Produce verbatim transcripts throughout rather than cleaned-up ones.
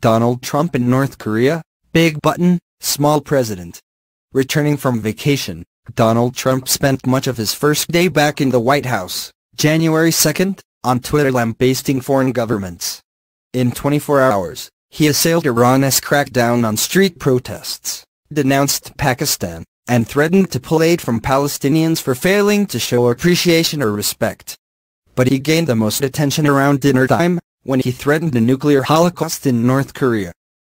Donald Trump in North Korea, big button, small president. Returning from vacation, Donald Trump spent much of his first day back in the White House, January second, on Twitter lambasting foreign governments. In twenty-four hours, he assailed Iran's crackdown on street protests, denounced Pakistan, and threatened to pull aid from Palestinians for failing to show appreciation or respect. But he gained the most attention around dinner time, when he threatened a nuclear holocaust in North Korea.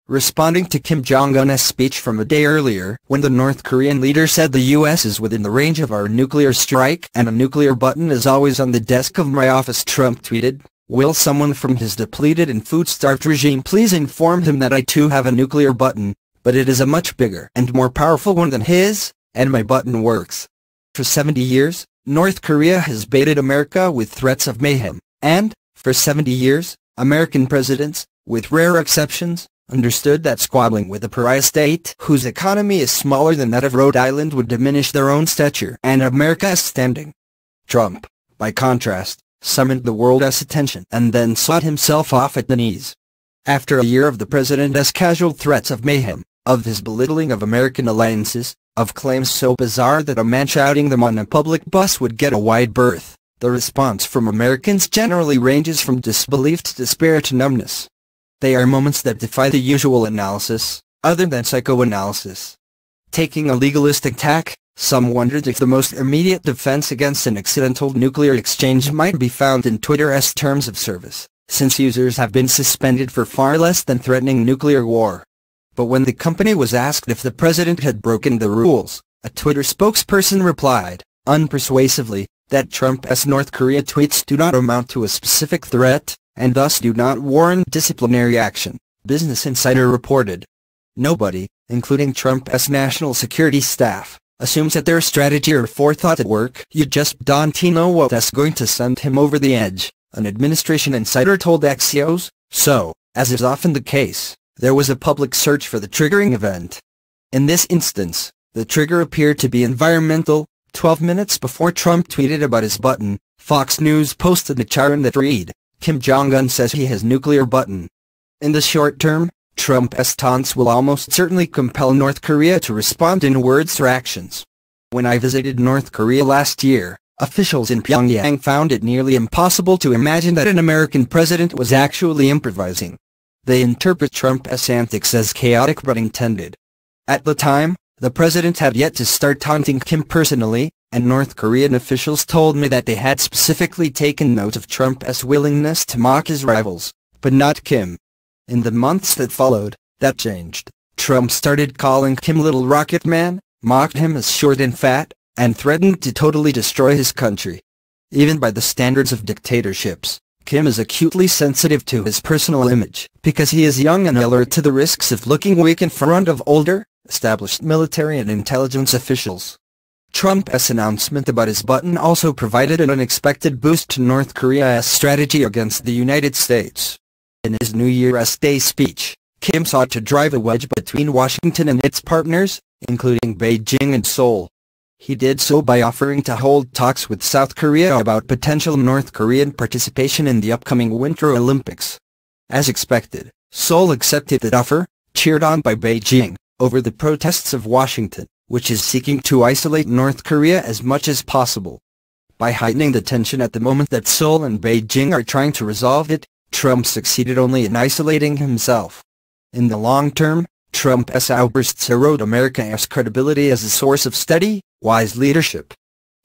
Responding to Kim Jong Un's speech from a day earlier, when the North Korean leader said the U S is within the range of our nuclear strike and a nuclear button is always on the desk of my office, Trump tweeted, "Will someone from his depleted and food-starved regime please inform him that I too have a nuclear button? But it is a much bigger and more powerful one than his, and my button works." For seventy years, North Korea has baited America with threats of mayhem, and, for seventy years, American presidents, with rare exceptions, understood that squabbling with a pariah state whose economy is smaller than that of Rhode Island would diminish their own stature and America's standing. Trump, by contrast, summoned the world's attention and then sought himself off at the knees. After a year of the president's casual threats of mayhem, of his belittling of American alliances, of claims so bizarre that a man shouting them on a public bus would get a wide berth, the response from Americans generally ranges from disbelief to despair to numbness. They are moments that defy the usual analysis, other than psychoanalysis. Taking a legalistic tack, some wondered if the most immediate defense against an accidental nuclear exchange might be found in Twitter's terms of service, since users have been suspended for far less than threatening nuclear war. But when the company was asked if the president had broken the rules, a Twitter spokesperson replied, unpersuasively, that Trump's North Korea tweets do not amount to a specific threat, and thus do not warrant disciplinary action, Business Insider reported. Nobody, including Trump's national security staff, assumes that their strategy or forethought at work. You just don't know what's going to send him over the edge, an administration insider told Axios, so, as is often the case, there was a public search for the triggering event. In this instance, the trigger appeared to be environmental. twelve minutes before Trump tweeted about his button, Fox News posted a chart that read, "Kim Jong-un says he has nuclear button." In the short term, Trump's taunts will almost certainly compel North Korea to respond in words or actions. When I visited North Korea last year, officials in Pyongyang found it nearly impossible to imagine that an American president was actually improvising. They interpret Trump's antics as chaotic but intended. At the time, the president had yet to start taunting Kim personally, and North Korean officials told me that they had specifically taken note of Trump's willingness to mock his rivals, but not Kim. In the months that followed, that changed. Trump started calling Kim Little Rocket Man, mocked him as short and fat, and threatened to totally destroy his country. Even by the standards of dictatorships, Kim is acutely sensitive to his personal image, because he is young and alert to the risks of looking weak in front of older, established military and intelligence officials. Trump's announcement about his button also provided an unexpected boost to North Korea's strategy against the United States. In his New Year's Day speech, Kim sought to drive a wedge between Washington and its partners, including Beijing and Seoul. He did so by offering to hold talks with South Korea about potential North Korean participation in the upcoming Winter Olympics. As expected, Seoul accepted that offer, cheered on by Beijing, over the protests of Washington, which is seeking to isolate North Korea as much as possible. By heightening the tension at the moment that Seoul and Beijing are trying to resolve it, Trump succeeded only in isolating himself. In the long term, Trump's outbursts erode America's credibility as a source of steady, wise leadership.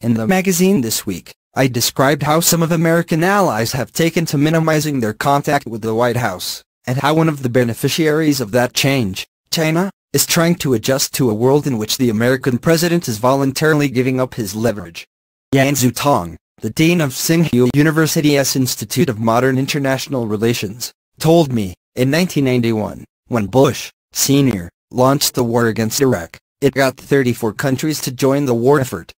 In the magazine this week, I described how some of American allies have taken to minimizing their contact with the White House, and how one of the beneficiaries of that change, China, is trying to adjust to a world in which the American president is voluntarily giving up his leverage. Yan Zutong, the dean of Tsinghua University's Institute of Modern International Relations, told me, in nineteen ninety-one, when Bush, Senior, launched the war against Iraq, it got thirty-four countries to join the war effort.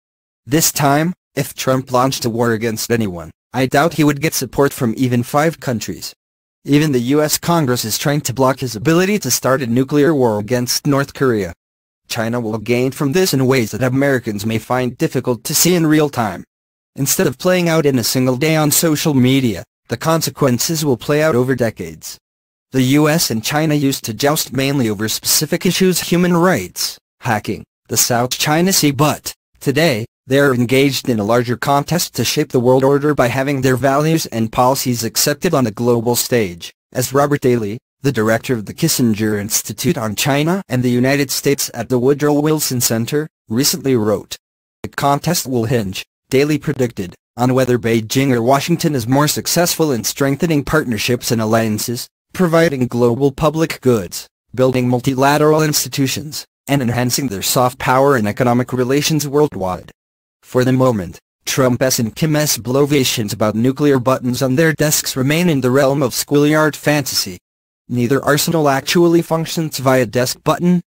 This time, if Trump launched a war against anyone, I doubt he would get support from even five countries. Even the U S Congress is trying to block his ability to start a nuclear war against North Korea. China will gain from this in ways that Americans may find difficult to see in real time. Instead of playing out in a single day on social media, the consequences will play out over decades. The U S and China used to joust mainly over specific issues: human rights, hacking, the South China Sea, but today, they are engaged in a larger contest to shape the world order by having their values and policies accepted on the global stage, as Robert Daly, the director of the Kissinger Institute on China and the United States at the Woodrow Wilson Center, recently wrote. The contest will hinge, Daly predicted, on whether Beijing or Washington is more successful in strengthening partnerships and alliances, providing global public goods, building multilateral institutions, and enhancing their soft power in economic relations worldwide. For the moment, Trump's and Kim's bloviations about nuclear buttons on their desks remain in the realm of schoolyard fantasy. Neither arsenal actually functions via desk button,